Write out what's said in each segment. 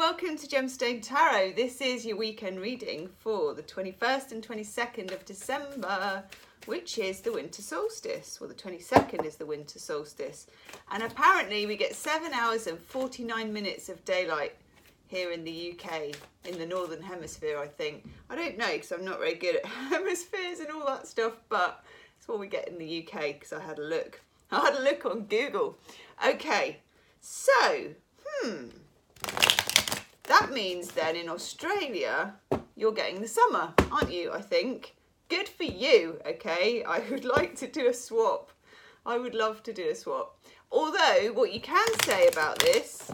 welcome to Gemstone Tarot. This is your weekend reading for the 21st and 22nd of December, which is the winter solstice. Well, the 22nd is the winter solstice. And apparently we get 7 hours and 49 minutes of daylight here in the UK, in the Northern Hemisphere, I think. I don't know, because I'm not very good at hemispheres and all that stuff, but it's what we get in the UK, because I had a look. I had a look on Google. Okay, so, that means then in Australia, you're getting the summer, aren't you, I think? Good for you, okay? I would like to do a swap. I would love to do a swap. Although, what you can say about this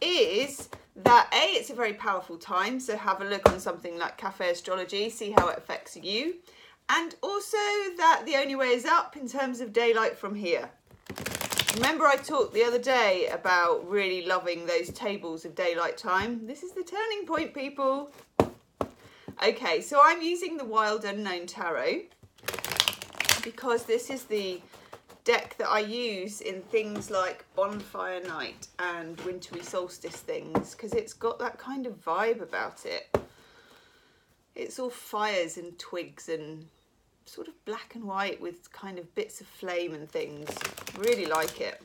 is that A, it's a very powerful time, so have a look on something like Cafe Astrology, see how it affects you. And also that the only way is up in terms of daylight from here. Remember I talked the other day about really loving those tables of daylight time? This is the turning point, people. Okay, so I'm using the Wild Unknown Tarot because this is the deck that I use in things like Bonfire Night and Wintry Solstice things, because it's got that kind of vibe about it. It's all fires and twigs and sort of black and white with kind of bits of flame and things. Really like it.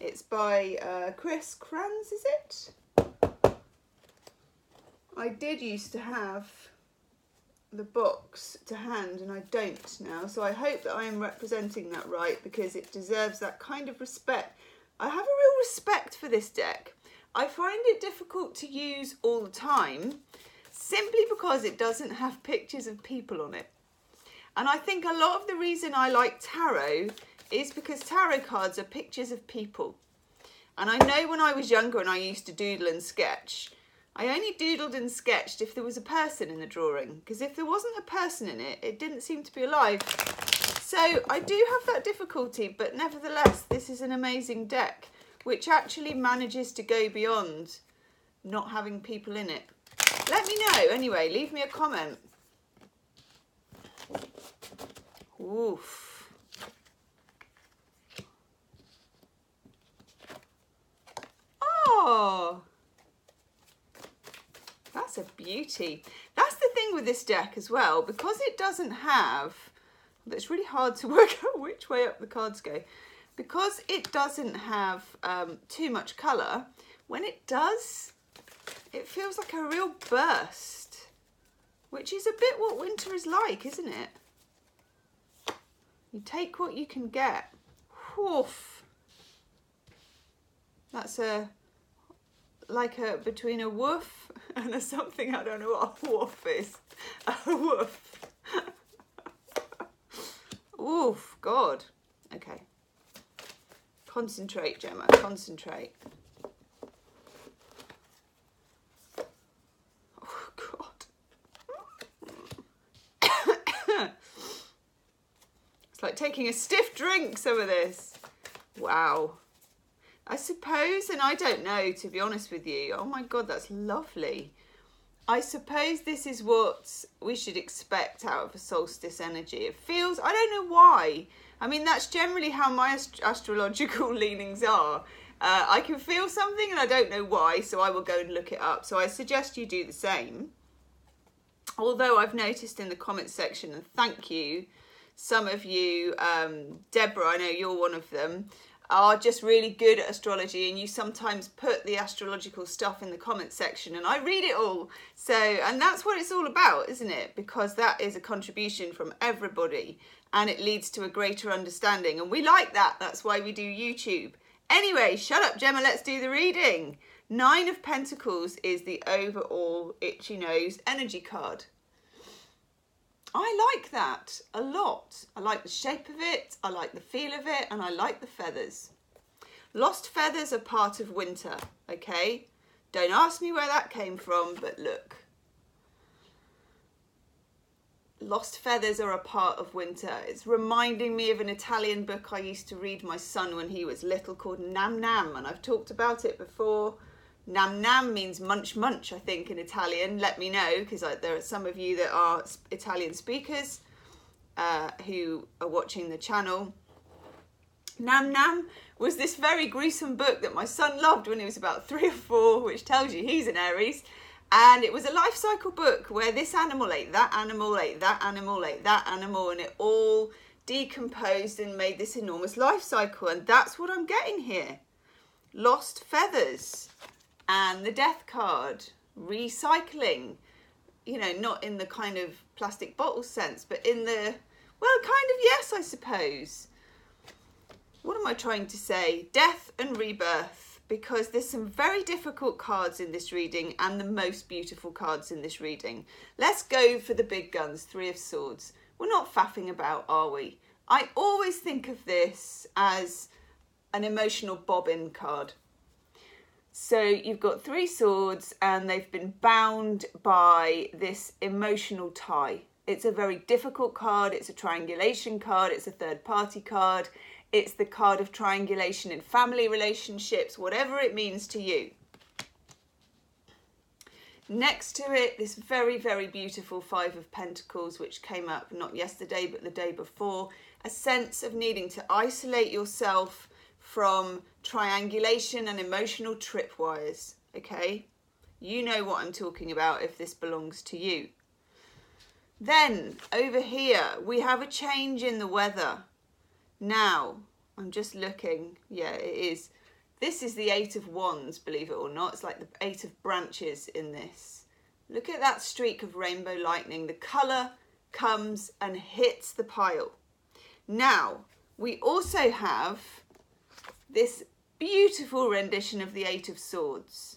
It's by Chris Kranz, is it? I did used to have the box to hand and I don't now, so I hope that I am representing that right, because it deserves that kind of respect. I have a real respect for this deck. I find it difficult to use all the time simply because it doesn't have pictures of people on it. And I think a lot of the reason I like tarot is because tarot cards are pictures of people. And I know when I was younger and I used to doodle and sketch, I only doodled and sketched if there was a person in the drawing, because if there wasn't a person in it, it didn't seem to be alive. So I do have that difficulty, but nevertheless, this is an amazing deck, which actually manages to go beyond not having people in it. Let me know, anyway, leave me a comment. Oof. Oh, that's a beauty. That's the thing with this deck as well, because it doesn't have, it's really hard to work out which way up the cards go, because it doesn't have too much colour. When it does, it feels like a real burst, which is a bit what winter is like, isn't it? You take what you can get. Woof. That's like between a woof and a something. I don't know what a woof is. A woof. Oof, God. Okay. Concentrate, Gemma, concentrate. Like taking a stiff drink, some of this. Wow. I suppose, and I don't know, to be honest with you. Oh my God, that's lovely. I suppose this is what we should expect out of a solstice energy. It feels, I don't know why. I mean, that's generally how my astrological leanings are. I can feel something and I don't know why, so I will go and look it up. So I suggest you do the same. Although I've noticed in the comments section, and thank you, some of you, Deborah, I know you're one of them, are just really good at astrology, and you sometimes put the astrological stuff in the comments section and I read it all. So, and that's what it's all about, isn't it? Because that is a contribution from everybody and it leads to a greater understanding. And we like that. That's why we do YouTube. Anyway, shut up, Gemma. Let's do the reading. 9 of Pentacles is the overall itchy nose energy card. I like that a lot. I like the shape of it, I like the feel of it, and I like the feathers. Lost feathers are part of winter, okay? Don't ask me where that came from, but look. Lost feathers are a part of winter. It's reminding me of an Italian book I used to read my son when he was little called Nam Nam, and I've talked about it before. Nam Nam means munch munch, I think, in Italian. Let me know, because there are some of you that are Italian speakers who are watching the channel. Nam Nam was this very gruesome book that my son loved when he was about 3 or 4, which tells you he's an Aries. And it was a life cycle book where this animal ate that animal, ate that animal, ate that animal, and it all decomposed and made this enormous life cycle. And that's what I'm getting here. Lost feathers and the death card, recycling, you know, not in the kind of plastic bottle sense, but in the, well, kind of, yes, I suppose. What am I trying to say? Death and rebirth, because there's some very difficult cards in this reading and the most beautiful cards in this reading. Let's go for the big guns, 3 of Swords. We're not faffing about, are we? I always think of this as an emotional bobbin card. So you've got 3 swords and they've been bound by this emotional tie. It's a very difficult card. It's a triangulation card. It's a third party card. It's the card of triangulation in family relationships, whatever it means to you. Next to it, this very, very beautiful 5 of Pentacles, which came up not yesterday, but the day before. A sense of needing to isolate yourself from triangulation and emotional tripwires, okay? You know what I'm talking about if this belongs to you. Then over here, we have a change in the weather. Now, I'm just looking, yeah, it is. This is the 8 of Wands, believe it or not. It's like the 8 of Branches in this. Look at that streak of rainbow lightning. The colour comes and hits the pile. Now, we also have this beautiful rendition of the 8 of Swords.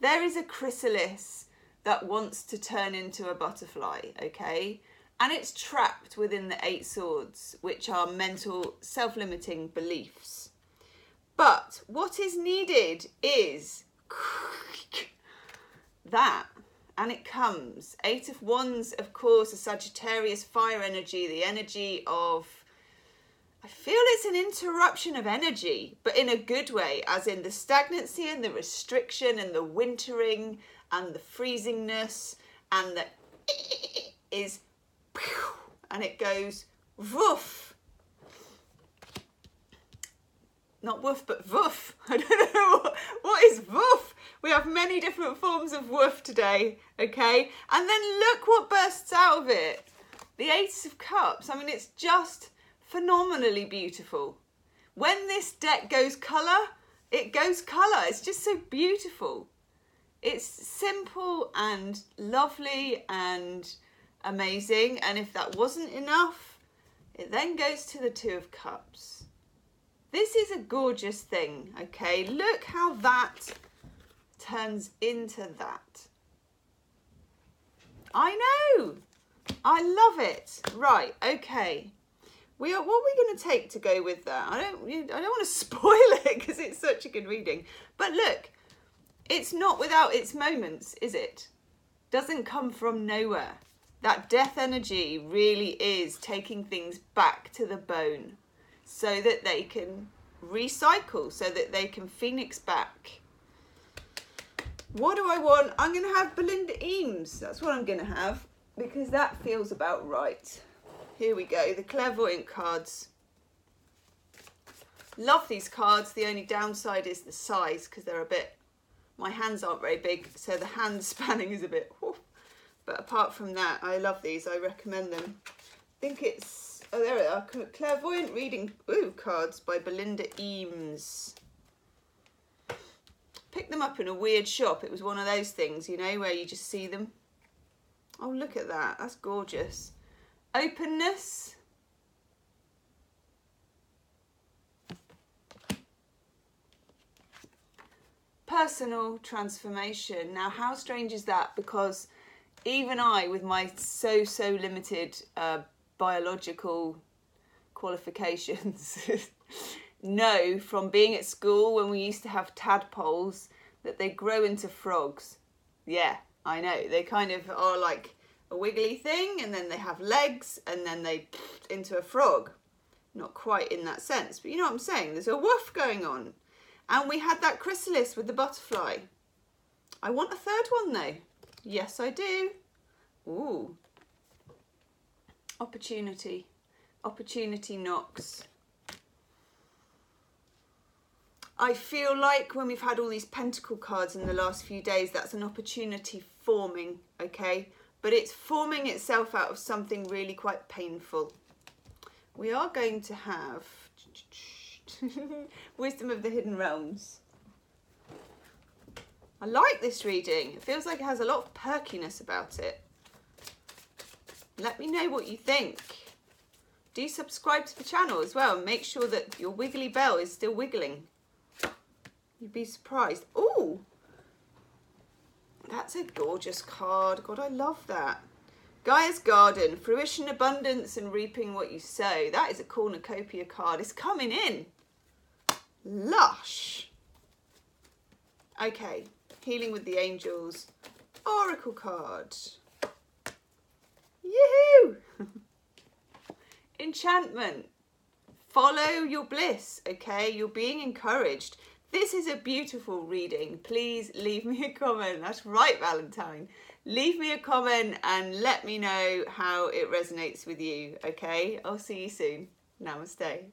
There is a chrysalis that wants to turn into a butterfly, okay? And it's trapped within the 8 swords, which are mental self-limiting beliefs. But what is needed is that, and it comes. 8 of Wands, of course, a Sagittarius fire energy, the energy of, I feel it's an interruption of energy, but in a good way, as in the stagnancy and the restriction and the wintering and the freezingness and the is, and it goes woof. Not woof, but woof. I don't know what is woof. We have many different forms of woof today, okay? And then look what bursts out of it. The 8 of Cups. I mean, it's just phenomenally beautiful. When this deck goes colour, it goes colour. It's just so beautiful. It's simple and lovely and amazing. And if that wasn't enough, it then goes to the 2 of Cups. This is a gorgeous thing, okay? Look how that turns into that. I know. I love it. Right, okay. What are we going to take to go with that? I don't want to spoil it because it's such a good reading. But look, it's not without its moments, is it? Doesn't come from nowhere. That death energy really is taking things back to the bone so that they can recycle, so that they can phoenix back. What do I want? I'm going to have Belinda Eames. That's what I'm going to have because that feels about right. Here we go, the clairvoyant cards. Love these cards. The only downside is the size because they're a bit, my hands aren't very big, so the hand spanning is a bit, whoosh. But apart from that, I love these. I recommend them. I think it's, oh, there they are. Clairvoyant Reading Cards by Belinda Eames. Picked them up in a weird shop. It was one of those things, you know, where you just see them. Oh, look at that. That's gorgeous. Openness, personal transformation. Now, how strange is that? Because even I, with my so limited biological qualifications, know from being at school when we used to have tadpoles that they grow into frogs. Yeah, I know. They kind of are like a wiggly thing, and then they have legs, and then they into a frog. Not quite in that sense, but you know what I'm saying? There's a woof going on. And we had that chrysalis with the butterfly. I want a third one though. Yes, I do. Ooh. Opportunity. Opportunity knocks. I feel like when we've had all these pentacle cards in the last few days, that's an opportunity forming, okay? But it's forming itself out of something really quite painful. We are going to have Wisdom of the Hidden Realms. I like this reading. It feels like it has a lot of perkiness about it. Let me know what you think. Do subscribe to the channel as well. Make sure that your wiggly bell is still wiggling. You'd be surprised. Ooh, that's a gorgeous card. God, I love that. Gaia's Garden, fruition, abundance, and reaping what you sow. That is a cornucopia card. It's coming in. Lush. Okay, Healing with the Angels. Oracle card. Yoo-hoo! Enchantment. Follow your bliss, okay? You're being encouraged. This is a beautiful reading. Please leave me a comment. That's right, Valentine. Leave me a comment and let me know how it resonates with you, okay? I'll see you soon. Namaste.